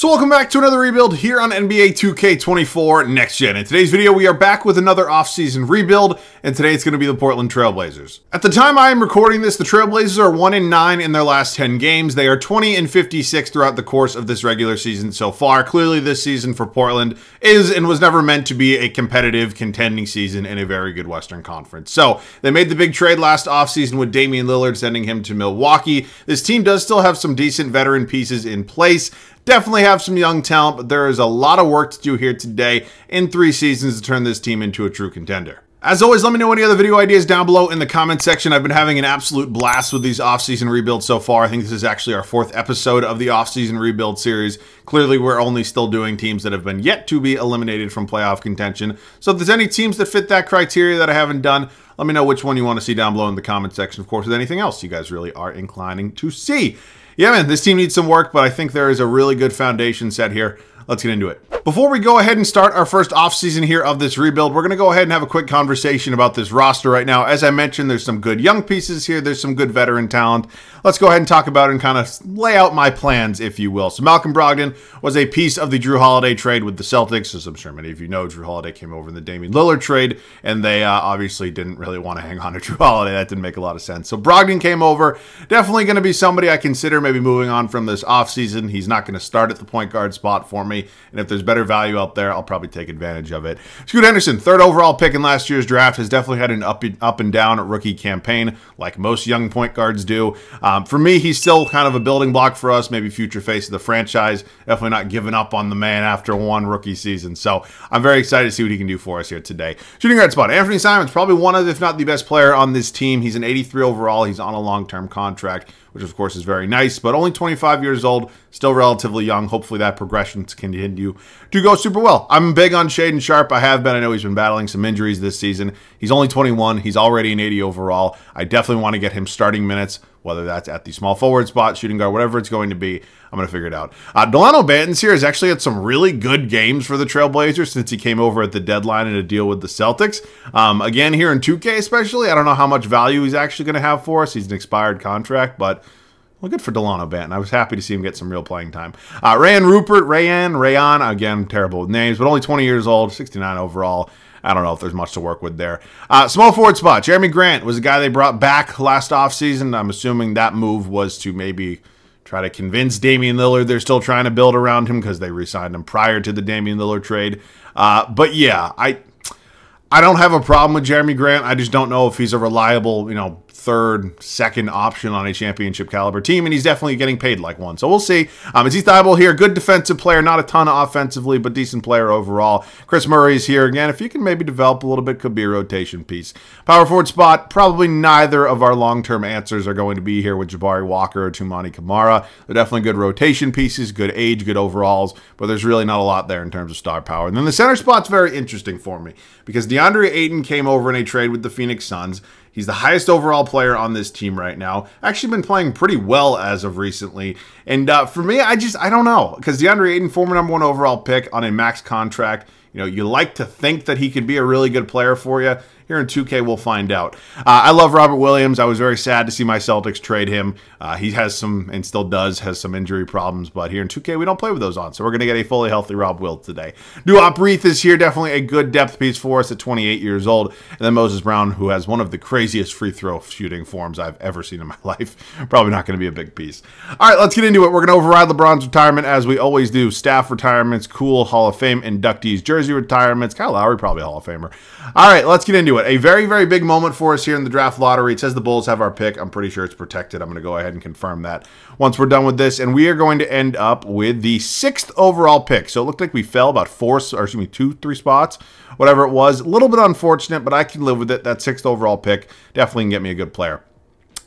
So welcome back to another rebuild here on NBA 2K24 Next Gen. In today's video, we are back with another offseason rebuild, and today it's going to be the Portland Trail Blazers. At the time I am recording this, the Trail Blazers are 1-9 in their last 10 games. They are 20-56 throughout the course of this regular season so far. Clearly, this season for Portland is and was never meant to be a competitive, contending season in a very good Western Conference. So they made the big trade last offseason with Damian Lillard, sending him to Milwaukee. This team does still have some decent veteran pieces in place. Definitely have some young talent, but there is a lot of work to do here today in 3 seasons to turn this team into a true contender. As always, let me know any other video ideas down below in the comment section. I've been having an absolute blast with these offseason rebuilds so far. I think this is actually our 4th episode of the offseason rebuild series. Clearly, we're only still doing teams that have been yet to be eliminated from playoff contention. So if there's any teams that fit that criteria that I haven't done, let me know which one you want to see down below in the comment section. Of course, with anything else you guys really are inclining to see. Yeah, man, this team needs some work, but I think there is a really good foundation set here. Let's get into it. Before we go ahead and start our first offseason here of this rebuild, we're going to go ahead and have a quick conversation about this roster right now. As I mentioned, there's some good young pieces here. There's some good veteran talent. Let's go ahead and talk about and kind of lay out my plans, if you will. So Malcolm Brogdon was a piece of the Jrue Holiday trade with the Celtics. As I'm sure many of you know, Jrue Holiday came over in the Damian Lillard trade, and they obviously didn't really want to hang on to Jrue Holiday. That didn't make a lot of sense. So Brogdon came over. Definitely going to be somebody I consider maybe moving on from this offseason. He's not going to start at the point guard spot for me, and if there's better value out there, I'll probably take advantage of it. Scoot Henderson, 3rd overall pick in last year's draft, has definitely had an up and down rookie campaign, like most young point guards do. For me, he's still kind of a building block for us, maybe future face of the franchise. Definitely not giving up on the man after 1 rookie season. So I'm very excited to see what he can do for us here today. Shooting guard spot, Anthony Simons, probably one of, if not the best player on this team. He's an 83 overall. He's on a long-term contract, which of course is very nice, but only 25 years old, still relatively young. Hopefully that progression can continue to go super well. I'm big on Shaedon Sharpe. I have been. I know he's been battling some injuries this season. He's only 21. He's already an 80 overall. I definitely want to get him starting minutes, whether that's at the small forward spot, shooting guard, whatever it's going to be. I'm going to figure it out. Delano Banton here has actually had some really good games for the Trailblazers since he came over at the deadline in a deal with the Celtics. Again, here in 2K especially, I don't know how much value he's actually going to have for us. He's an expired contract, but well, good for Delano Banton. I was happy to see him get some real playing time. Rayon, again, terrible with names, but only 20 years old, 69 overall. I don't know if there's much to work with there. Small forward spot, Jerami Grant was a guy they brought back last offseason. I'm assuming that move was to maybe try to convince Damian Lillard they're still trying to build around him because they re-signed him prior to the Damian Lillard trade. But yeah, I don't have a problem with Jerami Grant. I just don't know if he's a reliable, you know, 3rd, 2nd option on a championship caliber team, and he's definitely getting paid like one. So we'll see. Matisse Thybulle here, good defensive player, not a ton offensively, but decent player overall. Kris Murray's here again. If you can maybe develop a little bit, could be a rotation piece. Power forward spot, probably neither of our long-term answers are going to be here with Jabari Walker or Tumani Kamara. They're definitely good rotation pieces, good age, good overalls, but there's really not a lot there in terms of star power. And then the center spot's very interesting for me because DeAndre Ayton came over in a trade with the Phoenix Suns. He's the highest overall player on this team right now. Actually been playing pretty well as of recently. And for me, I don't know. Because DeAndre Ayton, former #1 overall pick on a max contract. You know, you like to think that he could be a really good player for you. Here in 2K, we'll find out. I love Robert Williams. I was very sad to see my Celtics trade him. He has some, and still does, has some injury problems. But here in 2K, we don't play with those on. So we're going to get a fully healthy Rob Will today. Duop Reith is here. Definitely a good depth piece for us at 28 years old. And then Moses Brown, who has one of the craziest free throw shooting forms I've ever seen in my life. Probably not going to be a big piece. All right, let's get into it. We're going to override LeBron's retirement as we always do. Staff retirements, cool Hall of Fame inductees, jersey retirements. Kyle Lowry, probably a Hall of Famer. All right, let's get into it. A very, very big moment for us here in the draft lottery. It says the Bulls have our pick. I'm pretty sure it's protected. I'm going to go ahead and confirm that once we're done with this. And we are going to end up with the 6th overall pick. So it looked like we fell about 2, 3 spots, whatever it was. A little bit unfortunate, but I can live with it. That 6th overall pick definitely can get me a good player.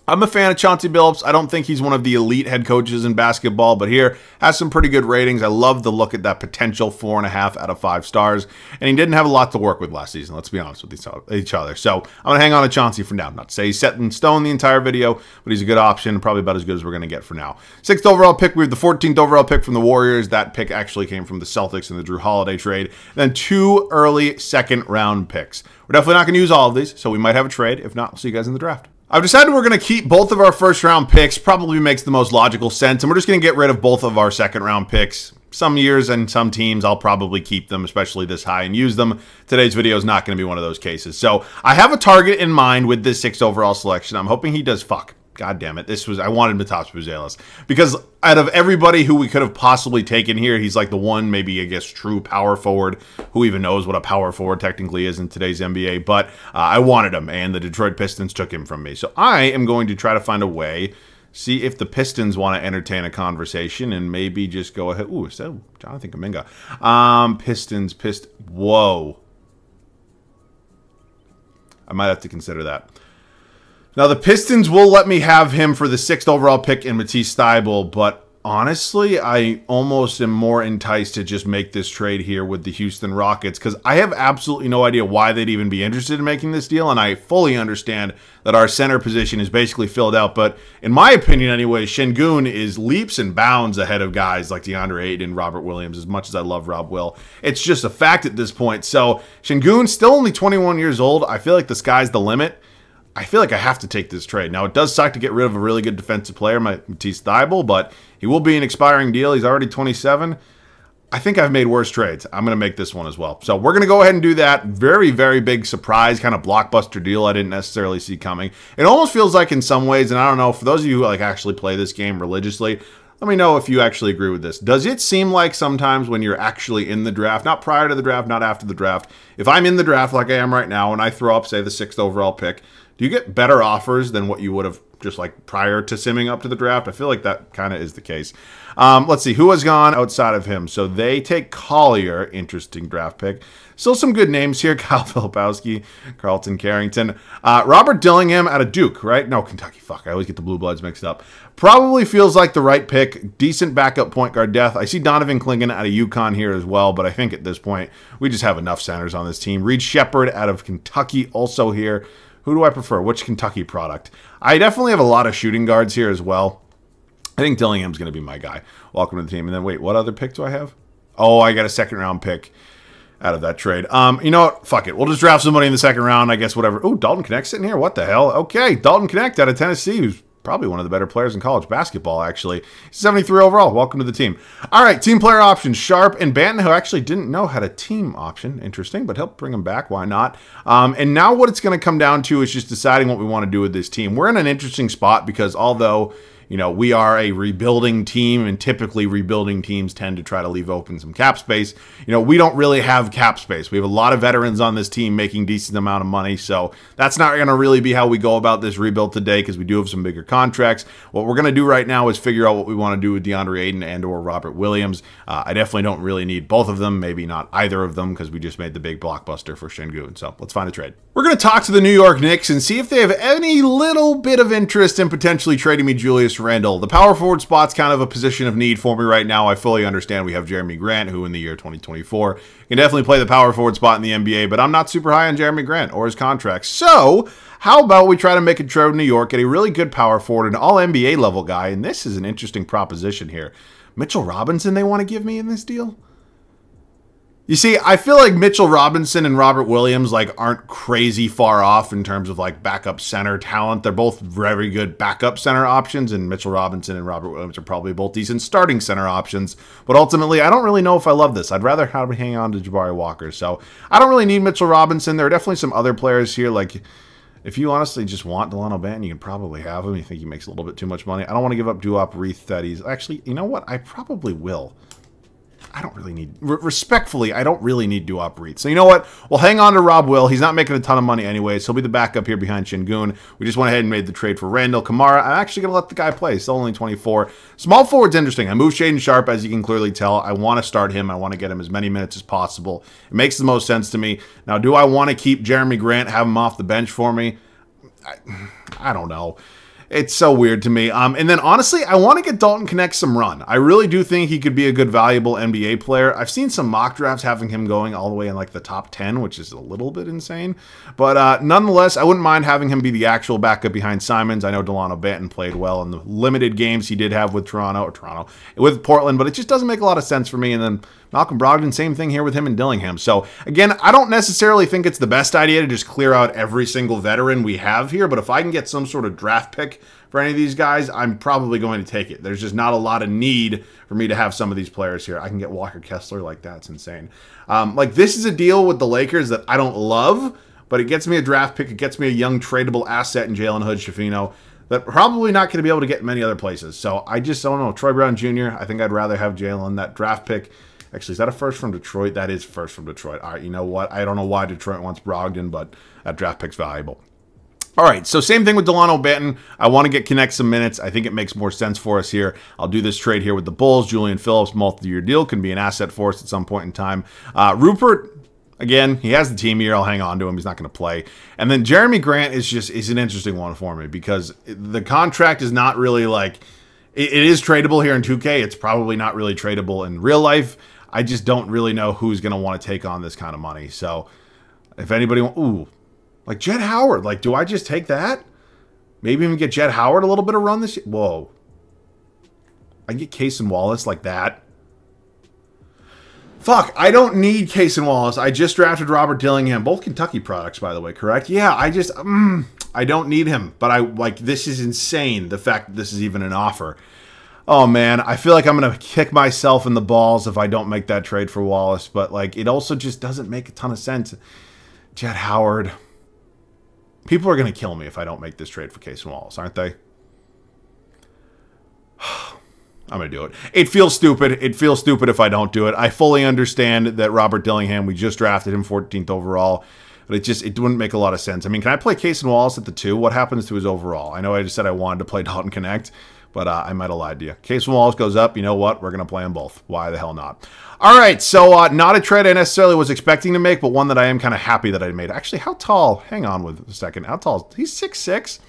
I'm a fan of Chauncey Billups. I don't think he's one of the elite head coaches in basketball, but here has some pretty good ratings. I love the look at that potential 4.5 out of 5 stars, and he didn't have a lot to work with last season. Let's be honest with each other. So I'm going to hang on to Chauncey for now. Not to say he's set in stone the entire video, but he's a good option, probably about as good as we're going to get for now. 6th overall pick. We have the 14th overall pick from the Warriors. That pick actually came from the Celtics in the Jrue Holiday trade. And then 2 early 2nd round picks. We're definitely not going to use all of these, so we might have a trade. If not, we'll see you guys in the draft. I've decided we're going to keep both of our 1st round picks. Probably makes the most logical sense. And we're just going to get rid of both of our 2nd round picks. some years and some teams, I'll probably keep them, especially this high, and use them. Today's video is not going to be one of those cases. So I have a target in mind with this 6th overall selection. I'm hoping he does. Fuck. God damn it. This was, I wanted Matisse Thybulle because out of everybody who we could have possibly taken here, he's like the one, maybe, I guess, true power forward. Who even knows what a power forward technically is in today's NBA? But I wanted him, and the Detroit Pistons took him from me. So I am going to try to find a way, see if the Pistons want to entertain a conversation and maybe just go ahead. Ooh, is that Jonathan Kuminga? Whoa. I might have to consider that. Now, the Pistons will let me have him for the 6th overall pick in Matisse Thybulle, but honestly, I almost am more enticed to just make this trade here with the Houston Rockets because I have absolutely no idea why they'd even be interested in making this deal, and I fully understand that our center position is basically filled out, but in my opinion anyway, Şengün is leaps and bounds ahead of guys like DeAndre Ayton and Robert Williams, as much as I love Rob Will. It's just a fact at this point. So Şengün, still only 21 years old. I feel like the sky's the limit. I feel like I have to take this trade. Now, it does suck to get rid of a really good defensive player, Matisse Thybulle, but he will be an expiring deal. He's already 27. I think I've made worse trades. I'm going to make this one as well. So we're going to go ahead and do that. Very, very big surprise, kind of blockbuster deal I didn't necessarily see coming. It almost feels like in some ways, and I don't know, for those of you who like actually play this game religiously, let me know if you actually agree with this. Does it seem like sometimes when you're actually in the draft, not prior to the draft, not after the draft, if I'm in the draft like I am right now and I throw up, say, the 6th overall pick, do you get better offers than what you would have just like prior to simming up to the draft? I feel like that kind of is the case. Let's see who has gone outside of him. So they take Collier, interesting draft pick. Still some good names here. Kyle Filipowski, Carlton Carrington, Robert Dillingham out of Duke, right? No, Kentucky. Fuck, I always get the Blue Bloods mixed up. Probably feels like the right pick. Decent backup point guard depth. I see Donovan Clingan out of UConn here as well, but I think at this point we just have enough centers on this team. Reed Shepard out of Kentucky also here. Who do I prefer? Which Kentucky product? I definitely have a lot of shooting guards here as well. I think Dillingham's going to be my guy. Welcome to the team. And then, wait, what other pick do I have? Oh, I got a 2nd round pick out of that trade. You know what? Fuck it. We'll just draft somebody in the 2nd round, I guess, whatever. Oh, Dalton Knecht sitting here? What the hell? Okay, Dalton Knecht out of Tennessee, who's probably one of the better players in college basketball, actually. 73 overall. Welcome to the team. All right, team player options. Sharpe and Banton, who actually didn't know had a team option. Interesting, but help bring them back. Why not? And now what it's going to come down to is just deciding what we want to do with this team. We're in an interesting spot because although, you know, we are a rebuilding team, and typically rebuilding teams tend to try to leave open some cap space. You know, we don't really have cap space. We have a lot of veterans on this team making decent amount of money, so that's not going to really be how we go about this rebuild today because we do have some bigger contracts. What we're going to do right now is figure out what we want to do with DeAndre Ayton and or Robert Williams. I definitely don't really need both of them, maybe not either of them because we just made the big blockbuster for Şengün. So let's find a trade. We're going to talk to the New York Knicks and see if they have any little bit of interest in potentially trading me Julius Randle. The power forward spot's kind of a position of need for me right now. I fully understand we have Jerami Grant, who in the year 2024 can definitely play the power forward spot in the NBA, but I'm not super high on Jerami Grant or his contract. So how about we try to make a trade in New York, get a really good power forward, an all-NBA level guy, and this is an interesting proposition here. Mitchell Robinson they want to give me in this deal? You see, I feel like Mitchell Robinson and Robert Williams like aren't crazy far off in terms of like backup center talent. They're both very good backup center options, and Mitchell Robinson and Robert Williams are probably both decent starting center options. But ultimately, I don't really know if I love this. I'd rather have hang on to Jabari Walker. So I don't really need Mitchell Robinson. There are definitely some other players here. Like, if you honestly just want Delano Banton, you can probably have him. You think he makes a little bit too much money. I don't want to give up Duop Reith that he's actually, you know what? I probably will. I don't really need, respectfully, I don't really need Duop Reith. So you know what? We'll hang on to Rob Will. He's not making a ton of money anyways. He'll be the backup here behind Şengün. We just went ahead and made the trade for Randall. Kamara, I'm actually going to let the guy play. He's still only 24. Small forward's interesting. I moved Shaedon Sharpe, as you can clearly tell. I want to start him. I want to get him as many minutes as possible. It makes the most sense to me. Now, do I want to keep Jerami Grant, have him off the bench for me? I don't know. It's so weird to me. And then, honestly, I want to get Dalton Knecht some run. I really do think he could be a good, valuable NBA player. I've seen some mock drafts having him going all the way in, like, the top 10, which is a little bit insane. But nonetheless, I wouldn't mind having him be the actual backup behind Simons. I know Delano Banton played well in the limited games he did have with Toronto, with Portland, but it just doesn't make a lot of sense for me. And then Malcolm Brogdon, same thing here with him and Dillingham. So again, I don't necessarily think it's the best idea to just clear out every single veteran we have here, but if I can get some sort of draft pick for any of these guys, I'm probably going to take it. There's just not a lot of need for me to have some of these players here. I can get Walker Kessler like that. It's insane. Like, this is a deal with the Lakers that I don't love, but it gets me a draft pick. It gets me a young tradable asset in Jalen Hood-Schifino that probably not going to be able to get in many other places. So I just don't know. Troy Brown Jr., I think I'd rather have Jalen. That draft pick, actually, is that a first from Detroit? That is first from Detroit. All right, you know what? I don't know why Detroit wants Brogdon, but that draft pick's valuable. All right, so same thing with Delano Banton. I want to get Connect some minutes. I think it makes more sense for us here. I'll do this trade here with the Bulls. Julian Phillips, multi-year deal, can be an asset for us at some point in time. Rupert, again, he has the team here. I'll hang on to him. He's not going to play. And then Jerami Grant is an interesting one for me because the contract is not really like, it is tradable here in 2K. It's probably not really tradable in real life. I just don't really know who's going to want to take on this kind of money. So if anybody, ooh, like Jett Howard, like, do I just take that? Maybe even get Jett Howard a little bit of run this year. Whoa. I get Cason Wallace like that. Fuck, I don't need Cason Wallace. I just drafted Robert Dillingham. Both Kentucky products, by the way, correct? Yeah, I just, I don't need him. But I, like, this is insane, the fact that this is even an offer. Oh, man, I feel like I'm going to kick myself in the balls if I don't make that trade for Wallace. But, like, it also just doesn't make a ton of sense. Jett Howard. People are going to kill me if I don't make this trade for Cason Wallace, aren't they? I'm going to do it. It feels stupid. It feels stupid if I don't do it. I fully understand that Robert Dillingham, we just drafted him 14th overall, but it wouldn't make a lot of sense. I mean, can I play Cason Wallace at the 2? What happens to his overall? I know I just said I wanted to play Dalton Knecht, but I might have lied to you. Cason Wallace goes up. You know what? We're going to play them both. Why the hell not? All right, so not a trade I necessarily was expecting to make, but one that I am kind of happy that I made. Actually, how tall? Hang on with a second. How tall? He's 6'6".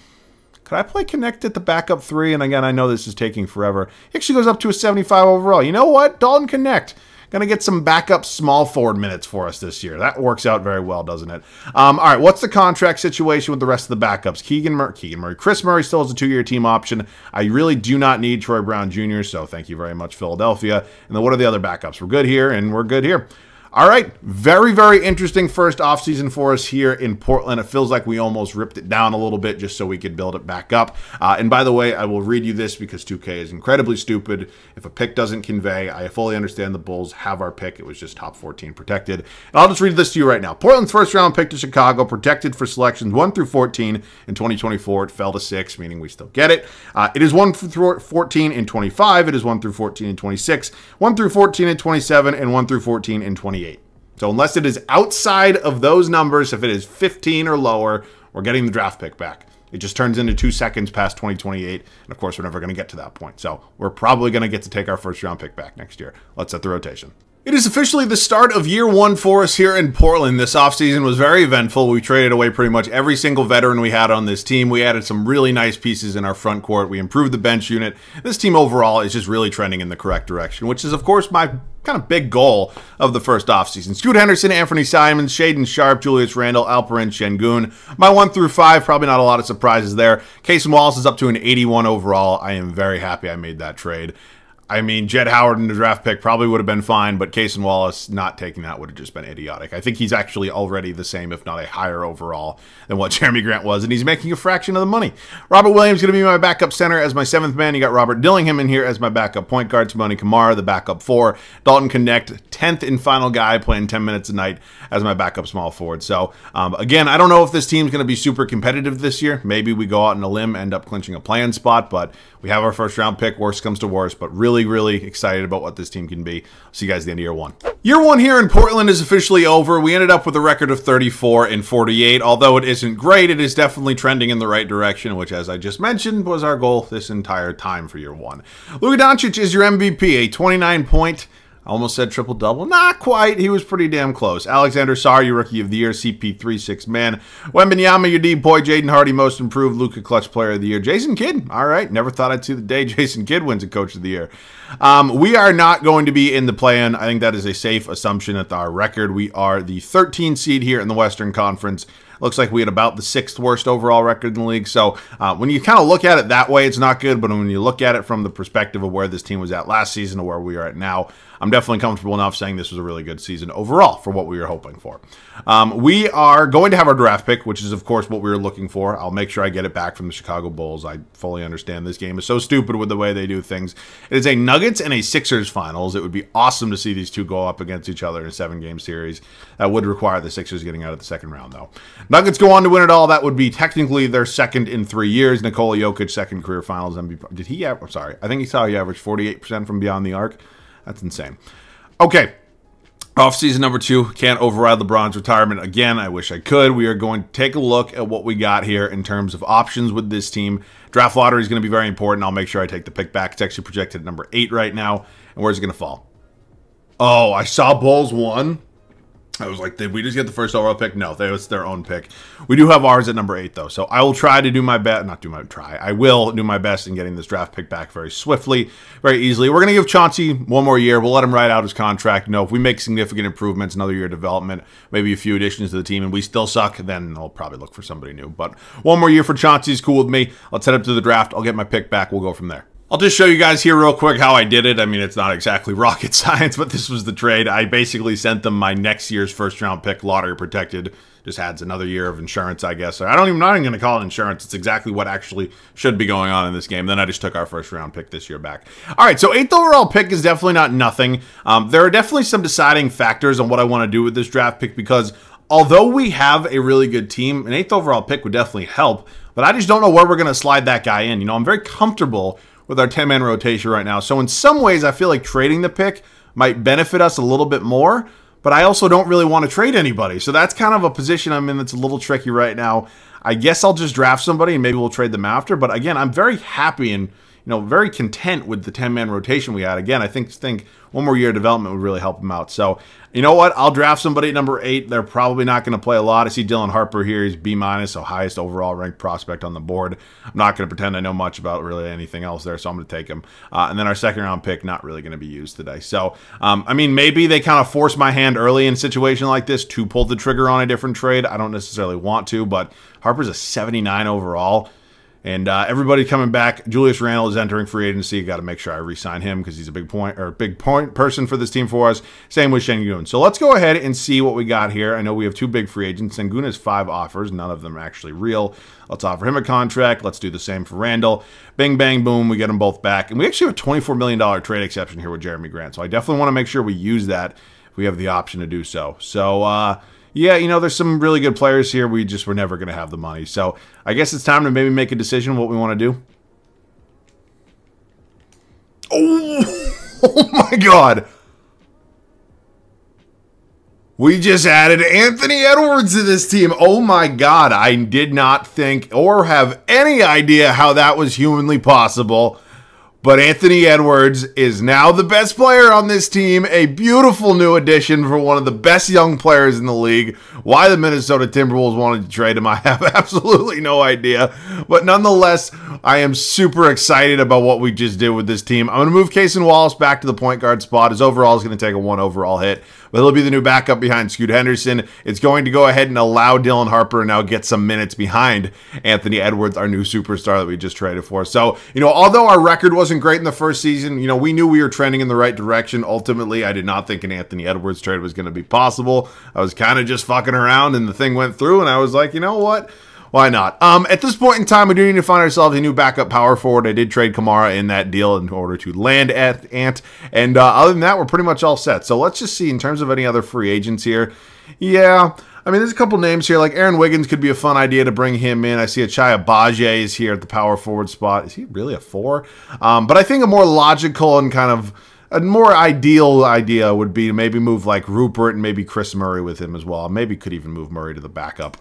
Could I play Connect at the backup 3? And again, I know this is taking forever. He actually goes up to a 75 overall. You know what? Dalton Knecht. Going to get some backup small forward minutes for us this year. That works out very well, doesn't it? All right, what's the contract situation with the rest of the backups? Keegan Murray. Kris Murray still has a 2-year team option. I really do not need Troy Brown Jr., so thank you very much, Philadelphia. And then what are the other backups? We're good here, and we're good here. All right, very, very interesting first offseason for us here in Portland. It feels like we almost ripped it down a little bit just so we could build it back up. And by the way, I will read you this because 2K is incredibly stupid. If a pick doesn't convey, I fully understand the Bulls have our pick. It was just top 14 protected. And I'll just read this to you right now. Portland's first-round pick to Chicago, protected for selections 1 through 14 in 2024. It fell to 6, meaning we still get it. It is 1 through 14 in 25. It is 1 through 14 in 26. 1 through 14 in 27. And 1 through 14 in 28. So unless it is outside of those numbers, if it is 15 or lower, we're getting the draft pick back. It just turns into 2 seconds past 2028, and of course, we're never going to get to that point. So we're probably going to get to take our first-round pick back next year. Let's set the rotation. It is officially the start of year one for us here in Portland. This offseason was very eventful. We traded away pretty much every single veteran we had on this team. We added some really nice pieces in our front court. We improved the bench unit. This team overall is just really trending in the correct direction, which is, of course, my kind of big goal of the first offseason. Scoot Henderson, Anthony Simons, Shaedon Sharpe, Julius Randle, Alperen Şengün. My 1 through 5, probably not a lot of surprises there. Cason Wallace is up to an 81 overall. I am very happy I made that trade. I mean, Jett Howard in the draft pick probably would have been fine, but Cason Wallace not taking that would have just been idiotic. I think he's actually already the same, if not a higher overall, than what Jerami Grant was, and he's making a fraction of the money. Robert Williams is going to be my backup center as my 7th man. You got Robert Dillingham in here as my backup point guard. Sabonis Kamara, the backup 4. Dalton Knecht, 10th and final guy, playing 10 minutes a night as my backup small forward. So, again, I don't know if this team's going to be super competitive this year. Maybe we go out on a limb, end up clinching a play-in spot, but we have our first-round pick. Worst comes to worst, but really, really excited about what this team can be. See you guys at the end of year one. Year one here in Portland is officially over. We ended up with a record of 34-48. Although it isn't great, it is definitely trending in the right direction, which, as I just mentioned, was our goal this entire time for year one. Luka Doncic is your MVP, a 29-point. I almost said triple-double. Not quite. He was pretty damn close. Alexander Sarr, your Rookie of the Year. CP3, 6-man. Wembanyama, your D-boy. Jaden Hardy, Most Improved. Luka, Clutch Player of the Year. Jason Kidd. All right. Never thought I'd see the day Jason Kidd wins a Coach of the Year. We are not going to be in the play-in. I think that is a safe assumption at our record. We are the 13th seed here in the Western Conference. Looks like we had about the 6th worst overall record in the league. So when you kind of look at it that way, it's not good. But when you look at it from the perspective of where this team was at last season to where we are at now, I'm definitely comfortable enough saying this was a really good season overall for what we were hoping for. We are going to have our draft pick, which is, of course, what we were looking for. I'll make sure I get it back from the Chicago Bulls. I fully understand this game is so stupid with the way they do things. It is a Nuggets and a Sixers finals. It would be awesome to see these two go up against each other in a 7-game series. That would require the Sixers getting out of the second round, though. Nuggets go on to win it all. That would be technically their second in 3 years. Nikola Jokic, second career finals MVP. Did he I'm sorry. I think he averaged 48% from beyond the arc. That's insane. Okay. Offseason number 2. Can't override LeBron's retirement. Again, I wish I could. We are going to take a look at what we got here in terms of options with this team. Draft lottery is going to be very important. I'll make sure I take the pick back. It's actually projected at number 8 right now. And where's it going to fall? Oh, I saw Bulls 1. I was like, did we just get the first overall pick? No, that was their own pick. We do have ours at number 8, though. So I will try to do my best. I will do my best in getting this draft pick back very swiftly, very easily. We're going to give Chauncey one more year. We'll let him ride out his contract. No, if we make significant improvements, another year of development, maybe a few additions to the team, and we still suck, then I'll probably look for somebody new. But one more year for Chauncey is cool with me. Let's head up to the draft. I'll get my pick back. We'll go from there. I'll just show you guys here real quick how I did it. I mean, it's not exactly rocket science, but this was the trade. I basically sent them my next year's first-round pick, lottery protected. Just adds another year of insurance, I guess. I'm not even going to call it insurance. It's exactly what actually should be going on in this game. Then I just took our first-round pick this year back. All right, so 8th overall pick is definitely not nothing. There are definitely some deciding factors on what I want to do with this draft pick because although we have a really good team, an 8th overall pick would definitely help, but I just don't know where we're going to slide that guy in. You know, I'm very comfortable with our 10-man rotation right now. So in some ways, I feel like trading the pick might benefit us a little bit more, but I also don't really want to trade anybody. So that's kind of a position I'm in that's a little tricky right now. I guess I'll just draft somebody and maybe we'll trade them after. But again, I'm very happy and very content with the 10-man rotation we had. Again, I think one more year of development would really help them out. So, you know what? I'll draft somebody at number 8. They're probably not going to play a lot. I see Dylan Harper here. He's B-, so highest overall ranked prospect on the board. I'm not going to pretend I know much about really anything else there, so I'm going to take him. And then our second-round pick, not really going to be used today. So, I mean, maybe they kind of force my hand early in a situation like this to pull the trigger on a different trade. I don't necessarily want to, but Harper's a 79 overall. And everybody coming back. Julius Randle is entering free agency. Got to make sure I re-sign him because he's a big point person for this team for us. Same with Şengün. So let's go ahead and see what we got here. I know we have 2 big free agents. Şengün has 5 offers. None of them are actually real. Let's offer him a contract. Let's do the same for Randle. Bing, bang, boom. We get them both back. And we actually have a $24 million trade exception here with Jerami Grant. So I definitely want to make sure we use that if we have the option to do so. So, yeah, there's some really good players here. We just were never going to have the money. So I guess it's time to maybe make a decision what we want to do. Oh my God. We just added Anthony Edwards to this team. Oh my God. I did not think or have any idea how that was humanly possible. But Anthony Edwards is now the best player on this team. A beautiful new addition for one of the best young players in the league. Why the Minnesota Timberwolves wanted to trade him, I have absolutely no idea. But nonetheless, I am super excited about what we just did with this team. I'm going to move Cason Wallace back to the point guard spot. His overall is going to take a 1 overall hit. But he'll be the new backup behind Scoot Henderson. It's going to go ahead and allow Dylan Harper to now get some minutes behind Anthony Edwards, our new superstar that we just traded for. So, although our record wasn't great in the first season, we knew we were trending in the right direction. Ultimately, I did not think an Anthony Edwards trade was going to be possible. I was kind of just fucking around and the thing went through and I was like, you know what? Why not? At this point in time, we do need to find ourselves a new backup power forward. I did trade Kamara in that deal in order to land Ant. And other than that, we're pretty much all set. So let's just see in terms of any other free agents here. Yeah, I mean, there's a couple names here. Like Aaron Wiggins could be a fun idea to bring him in. I see Achiya Baje is here at the power forward spot. Is he really a 4? But I think a more logical and kind of a more ideal idea would be to maybe move like Rupert and maybe Kris Murray with him as well. Maybe could even move Murray to the backup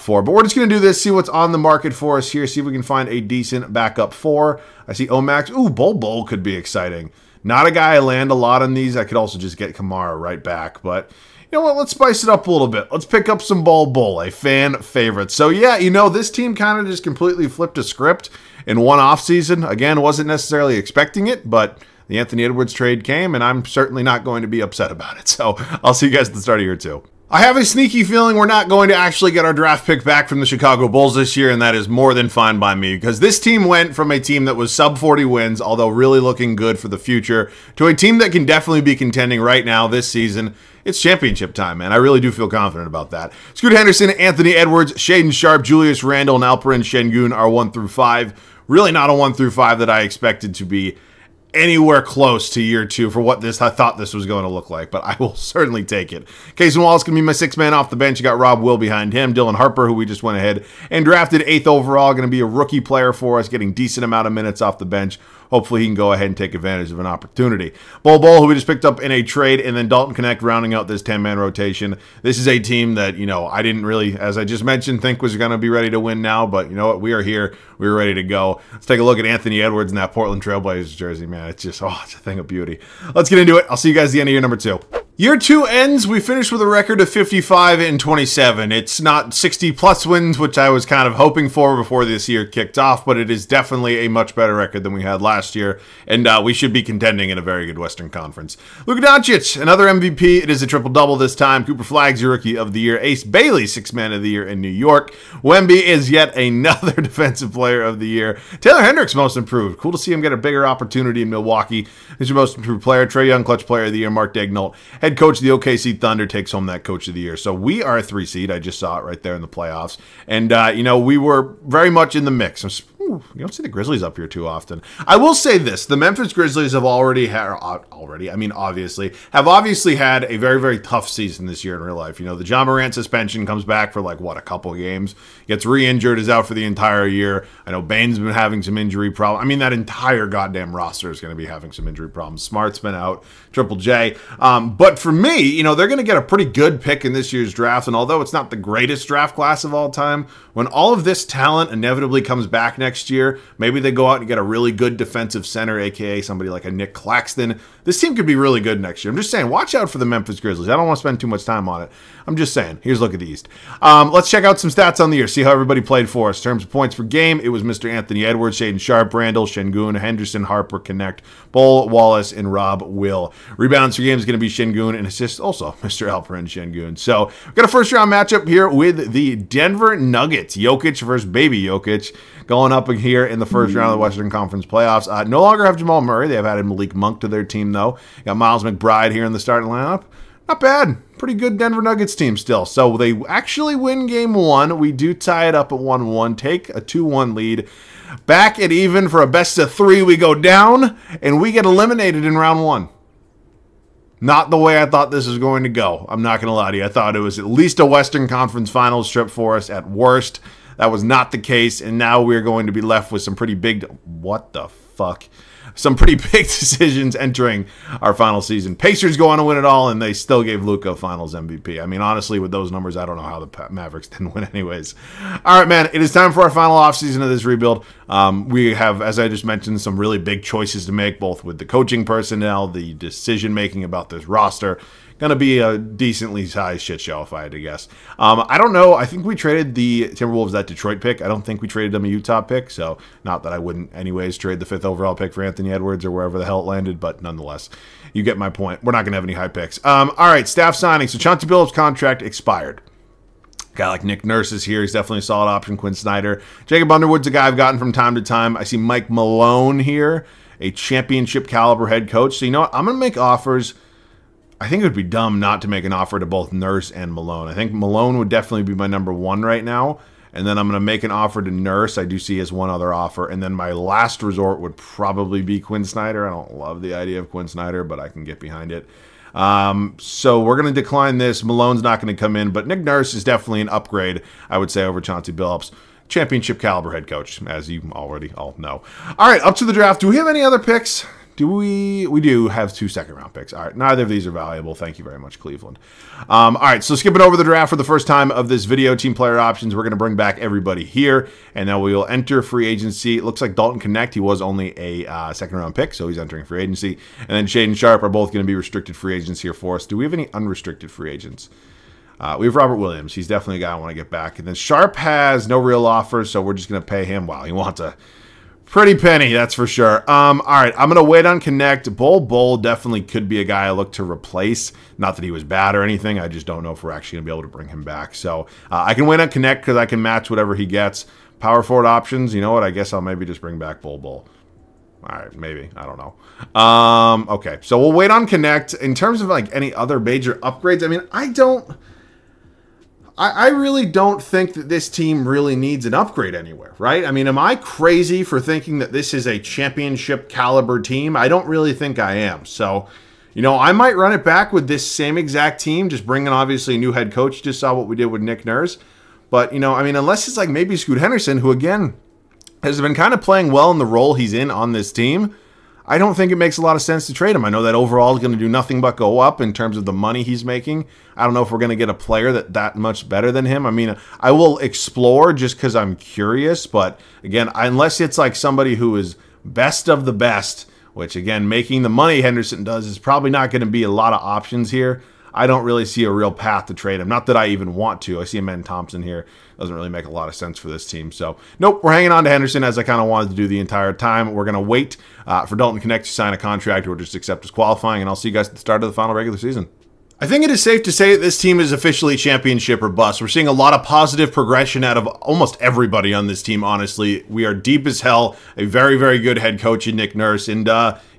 4. But we're just going to do this, see what's on the market for us here, see if we can find a decent backup 4. I see Omax. Ooh, Bol could be exciting. Not a guy I land a lot on these. I could also just get Kamara right back. But you know what? Let's spice it up a little bit. Let's pick up some Bol, a fan favorite. So yeah, this team kind of just completely flipped a script in one offseason. Again, wasn't necessarily expecting it, but the Anthony Edwards trade came, and I'm certainly not going to be upset about it. So I'll see you guys at the start of year 2. I have a sneaky feeling we're not going to actually get our draft pick back from the Chicago Bulls this year, and that is more than fine by me, because this team went from a team that was sub 40 wins, although really looking good for the future, to a team that can definitely be contending right now this season. It's championship time, man. I really do feel confident about that. Scoot Henderson, Anthony Edwards, Shaedon Sharpe, Julius Randle, and Alperen Şengün are 1 through 5. Really not a 1 through 5 that I expected to be anywhere close to year 2 for what I thought this was going to look like, but I will certainly take it. Cason Wallace can be my 6th man off the bench. You got Rob Will behind him. Dylan Harper, who we just went ahead and drafted 8th overall, going to be a rookie player for us, getting decent amount of minutes off the bench. Hopefully he can go ahead and take advantage of an opportunity. Bol, who we just picked up in a trade, and then Dalton Knecht rounding out this 10-man rotation. This is a team that, you know, I didn't really, as I just mentioned, think was going to be ready to win now, but you know what? We are here. We're ready to go. Let's take a look at Anthony Edwards in that Portland Trail Blazers jersey, man. It's just, oh, it's a thing of beauty. Let's get into it. I'll see you guys at the end of year 2. Year 2 ends, we finished with a record of 55-27. It's not 60-plus wins, which I was kind of hoping for before this year kicked off, but it is definitely a much better record than we had last year, and we should be contending in a very good Western Conference. Luka Doncic, another MVP. It is a triple-double this time. Cooper Flagg's your Rookie of the Year. Ace Bailey, 6th Man of the Year in New York. Wemby is yet another Defensive Player of the Year. Taylor Hendricks, Most Improved. Cool to see him get a bigger opportunity in Milwaukee. He's your Most Improved Player. Trae Young, Clutch Player of the Year. Mark Daigneault, head coach of the OKC Thunder, takes home that Coach of the Year. So we are a 3 seed. I just saw it right there in the playoffs. And, you know, we were very much in the mix. Ooh, you don't see the Grizzlies up here too often. I will say this. The Memphis Grizzlies have obviously had a very, very tough season this year in real life. You know, the Ja Morant suspension comes back for, like, what, a couple games? Gets re-injured, is out for the entire year. I know Bain's been having some injury problems. I mean, that entire goddamn roster is going to be having some injury problems. Smart's been out, Triple J. But for me, you know, they're going to get a pretty good pick in this year's draft. And although it's not the greatest draft class of all time, when all of this talent inevitably comes back next year, maybe they go out and get a really good defensive center, aka somebody like a Nick Claxton. This team could be really good next year. I'm just saying, watch out for the Memphis Grizzlies. I don't want to spend too much time on it. I'm just saying, here's a look at the East. Let's check out some stats on the year, see how everybody played for us. In terms of points per game, it was Mr. Anthony Edwards, Shaedon Sharpe, Randle, Şengün, Henderson, Harper, Knecht, Bol, Wallace, and Rob Will. Rebounds per game is going to be Şengün, and assists also Mr. Alperen Şengün. So we've got a first-round matchup here with the Denver Nuggets. Jokic versus Baby Jokic, going up here in the first round of the Western Conference playoffs. No longer have Jamal Murray. They have added Malik Monk to their team, though. Got Miles McBride here in the starting lineup. Not bad. Pretty good Denver Nuggets team still. So they actually win game 1. We do tie it up at 1-1, take a 2-1 lead. Back at even for a best of 3, we go down, and we get eliminated in round 1. Not the way I thought this was going to go. I'm not going to lie to you. I thought it was at least a Western Conference Finals trip for us at worst. That was not the case, and now we're going to be left with some pretty big... What the fuck? Some pretty big decisions entering our final season. Pacers go on to win it all, and they still gave Luka Finals MVP. I mean, honestly, with those numbers, I don't know how the Mavericks didn't win anyways. All right, man, it is time for our final offseason of this rebuild. We have, as I just mentioned, some really big choices to make, both with the coaching personnel, the decision-making about this roster. Going to be a decently sized shit show, if I had to guess. I don't know. I think we traded the Timberwolves that Detroit pick. I don't think we traded them a Utah pick, so not that I wouldn't anyways trade the 5th overall pick for Anthony Edwards or wherever the hell it landed, but nonetheless, you get my point. We're not going to have any high picks. All right, staff signing. So Chauncey Billups' contract expired. Guy like Nick Nurse is here. He's definitely a solid option. Quinn Snyder. Jacob Underwood's a guy I've gotten from time to time. I see Mike Malone here, a championship caliber head coach. So you know what? I'm going to make offers. I think it would be dumb not to make an offer to both Nurse and Malone. I think Malone would definitely be my number 1 right now. And then I'm going to make an offer to Nurse. I do see as one other offer. And then my last resort would probably be Quinn Snyder. I don't love the idea of Quinn Snyder, but I can get behind it. So we're going to decline this. Malone's not going to come in. But Nick Nurse is definitely an upgrade, I would say, over Chauncey Billups. Championship caliber head coach, as you already all know. All right, up to the draft. Do we have any other picks? Do we? We do have 2 second-round picks. All right, neither of these are valuable. Thank you very much, Cleveland. All right, so skipping over the draft for the first time of this video, team player options, we're going to bring back everybody here, and now we will enter free agency. It looks like Dalton Knecht, he was only a second-round pick, so he's entering free agency. And then Shaedon Sharpe are both going to be restricted free agents here for us. Do we have any unrestricted free agents? We have Robert Williams. He's definitely a guy I want to get back. And then Sharpe has no real offers, so we're just going to pay him. Wow, he wants a... Pretty penny, that's for sure. All right, I'm going to wait on Knecht. Bol definitely could be a guy I look to replace. Not that he was bad or anything. I just don't know if we're actually going to be able to bring him back. So I can wait on Knecht because I can match whatever he gets. Power forward options, you know what? I guess I'll maybe just bring back Bol. All right, maybe. I don't know. Okay, so we'll wait on Knecht. In terms of, like, any other major upgrades, I mean, I really don't think that this team really needs an upgrade anywhere, right? I mean, am I crazy for thinking that this is a championship caliber team? I don't really think I am. So, you know, I might run it back with this same exact team, just bringing obviously a new head coach. Just saw what we did with Nick Nurse. But, you know, I mean, unless it's like maybe Scoot Henderson, who, again, has been kind of playing well in the role he's in on this team, I don't think it makes a lot of sense to trade him. I know that overall is going to do nothing but go up in terms of the money he's making. I don't know if we're going to get a player that much better than him. I mean, I will explore just because I'm curious. But, again, unless it's like somebody who is best of the best, which, again, making the money Henderson does is probably not going to be a lot of options here. I don't really see a real path to trade him. Not that I even want to. I see Amen Thompson here. Doesn't really make a lot of sense for this team. So, nope, we're hanging on to Henderson as I kind of wanted to do the entire time. We're going to wait for Dalton Knecht to sign a contract or just accept his qualifying, and I'll see you guys at the start of the final regular season. I think it is safe to say that this team is officially championship or bust. We're seeing a lot of positive progression out of almost everybody on this team, honestly. We are deep as hell, a very, very good head coach in Nick Nurse, and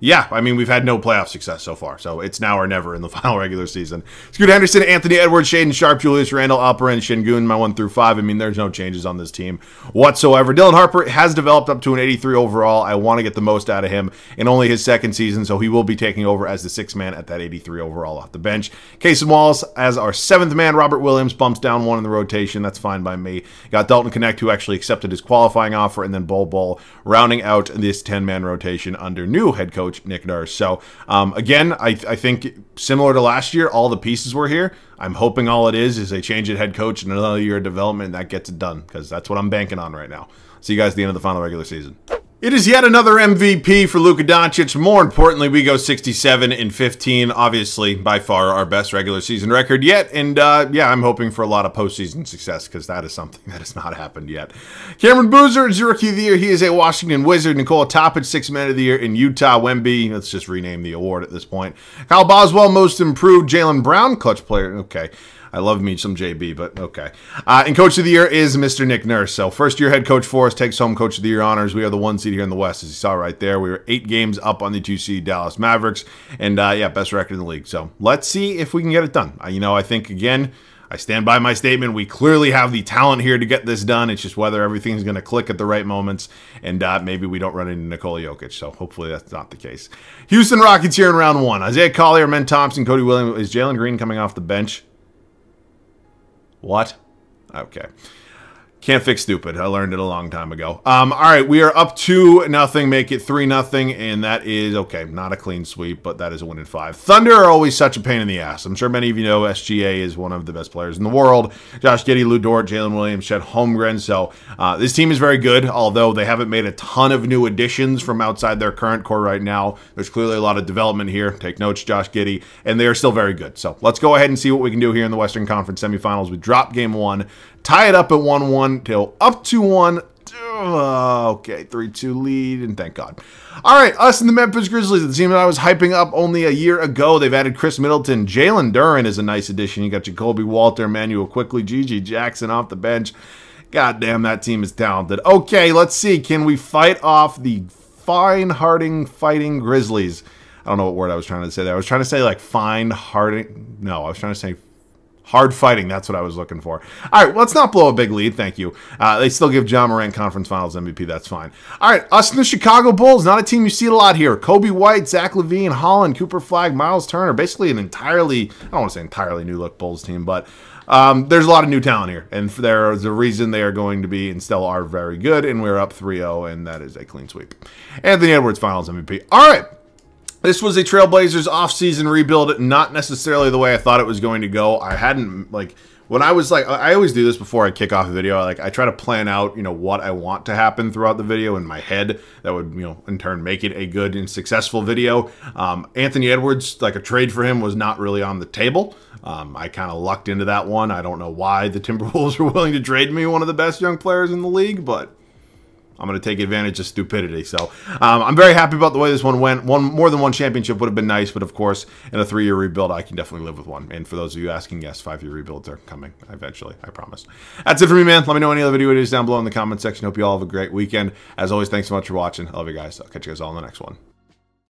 yeah, I mean, we've had no playoff success so far, so it's now or never in the final regular season. Scoot Henderson, Anthony Edwards, Shaedon Sharpe, Julius Randle, Alperen Şengün, my 1 through 5. I mean, there's no changes on this team whatsoever. Dylan Harper has developed up to an 83 overall. I want to get the most out of him in only his second season, so he will be taking over as the 6th man at that 83 overall off the bench. Cason Wallace as our 7th man. Robert Williams bumps down 1 in the rotation. That's fine by me. Got Dalton Knecht, who actually accepted his qualifying offer, and then Bol rounding out this 10-man rotation under new head coach Nick Nurse. So, again, I think similar to last year, all the pieces were here. I'm hoping all it is a change at head coach and another year of development, and that gets it done, because that's what I'm banking on right now. See you guys at the end of the final regular season. It is yet another MVP for Luka Doncic. More importantly, we go 67-15. Obviously, by far our best regular season record yet. And yeah, I'm hoping for a lot of postseason success, because that is something that has not happened yet. Cameron Boozer is Rookie of the Year. He is a Washington Wizard. Nikola Topic, 6th Man of the Year in Utah. Wemby, let's just rename the award at this point. Kyle Boswell, Most Improved. Jaylen Brown, Clutch Player. Okay. I love me some JB, but okay. And Coach of the Year is Mr. Nick Nurse. So first-year head coach for us takes home Coach of the Year honors. We are the 1 seed here in the West, as you saw right there. We were 8 games up on the 2 seed Dallas Mavericks. And, yeah, best record in the league. So let's see if we can get it done. You know, I think, again, I stand by my statement. We clearly have the talent here to get this done. It's just whether everything's going to click at the right moments, and maybe we don't run into Nikola Jokic. So hopefully that's not the case. Houston Rockets here in round 1. Isaiah Collier, Amen Thompson, Cody Williams. Is Jalen Green coming off the bench? What? Okay. Can't fix stupid. I learned it a long time ago. All right, we are up 2-0, make it 3-0, and that is, okay, not a clean sweep, but that is a win in 5. Thunder are always such a pain in the ass. I'm sure many of you know SGA is one of the best players in the world. Josh Giddey, Lou Dort, Jalen Williams, Chet Holmgren. So this team is very good, although they haven't made a ton of new additions from outside their current core right now. There's clearly a lot of development here. Take notes, Josh Giddey, and they are still very good. So let's go ahead and see what we can do here in the Western Conference semifinals. We drop game 1, tie it up at 1-1 till up 2-1. Okay, 3-2 lead, and thank God. All right, us and the Memphis Grizzlies, the team that I was hyping up only a year ago. They've added Chris Middleton. Jalen Duren is a nice addition. You got Jacoby Walter, Emmanuel Quickley, Gigi Jackson off the bench. God damn, that team is talented. Okay, let's see. Can we fight off the fine-hearting fighting Grizzlies? I don't know what word I was trying to say there. I was trying to say, like, fine-hearting. No, I was trying to say hard fighting, that's what I was looking for. All right, let's not blow a big lead, thank you. They still give Ja Morant Conference Finals MVP, that's fine. All right, us and the Chicago Bulls, not a team you see a lot here. Kobe White, Zach LaVine, Holland, Cooper Flag, Miles Turner, basically an entirely, I don't want to say entirely new-look Bulls team, but there's a lot of new talent here, and there's a reason they are going to be and still are very good, and we're up 3-0, and that is a clean sweep. Anthony Edwards, Finals MVP. All right. This was a Trailblazers offseason rebuild, not necessarily the way I thought it was going to go. I hadn't, like, when I was, like, I always do this before I kick off a video. I try to plan out, you know, what I want to happen throughout the video in my head. That would, you know, in turn make it a good and successful video. Anthony Edwards, like, a trade for him was not really on the table. I kind of lucked into that one. I don't know why the Timberwolves were willing to trade me one of the best young players in the league, but I'm going to take advantage of stupidity. So I'm very happy about the way this one went. More than one championship would have been nice, but of course, in a 3-year rebuild, I can definitely live with one. And for those of you asking, yes, 5-year rebuilds are coming eventually, I promise. That's it for me, man. Let me know any other video ideas down below in the comment section. Hope you all have a great weekend. As always, thanks so much for watching. I love you guys. I'll catch you guys all in the next one.